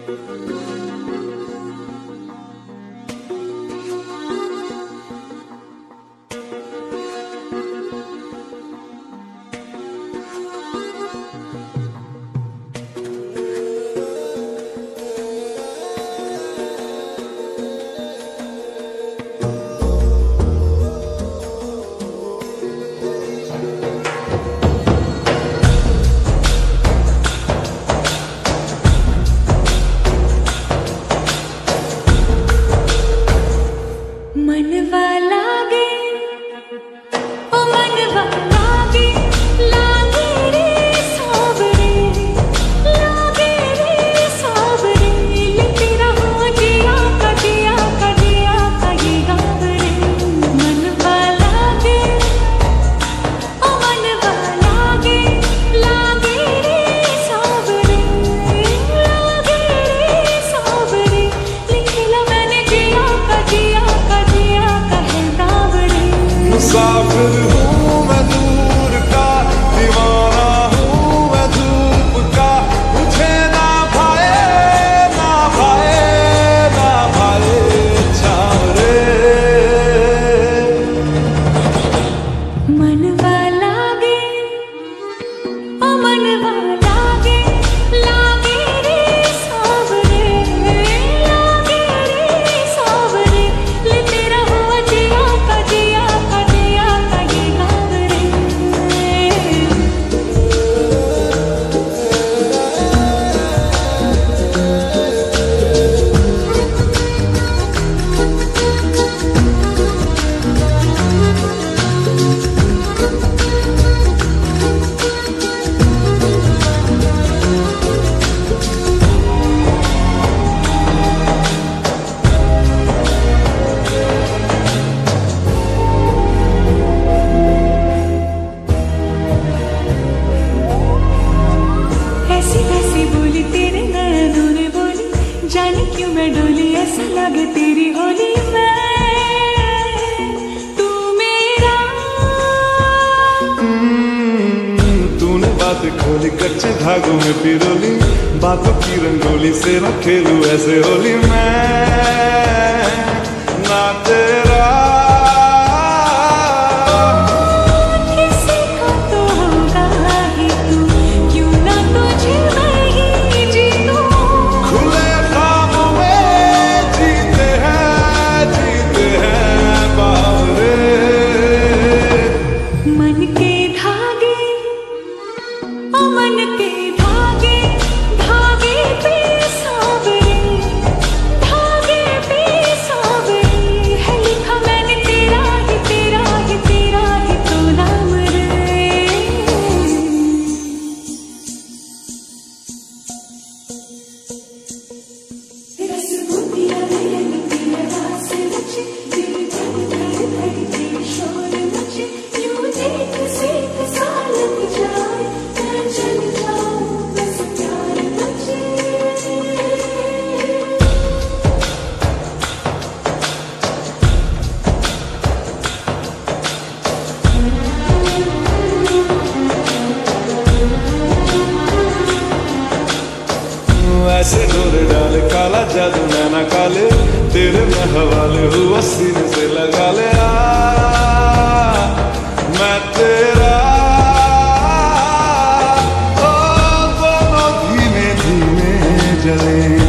मनवा लागे, ओ मनवा लागे, लागे रे सोबरे, लागे रे सोबरे, ले तेरा हो जिया का ये गाबरे। मनवा लागे, ओ मनवा लागे, लागे रे सोबरे, लागे रे सोबरे, ले खेला मैंने जिया का मुसाफिर हूँ मैं दूर का, दीवाना हूँ मैं धूप का, मुझे ना भाए ना भाए ना भाए चारे। मनवा लागे, ओ मनवा लागे, लागे रे सोबरे, लागे रे सोबरे, ले तेरा हो जिया का जाने क्यों मैं डोली, ऐसा लगे तेरी होली में तू मेरा। तूने बात खोली कच्चे धागों में पिरोली, बातों की रंगोली से न खेलू ऐसे होली में ना तेरा। ऐसे डोरे डाल काला जादू नैना काले, तेरे में हवाले हुआ सीने से लगा ले आ मैं तेरा। ओ दोनों धीमे धीमे जले।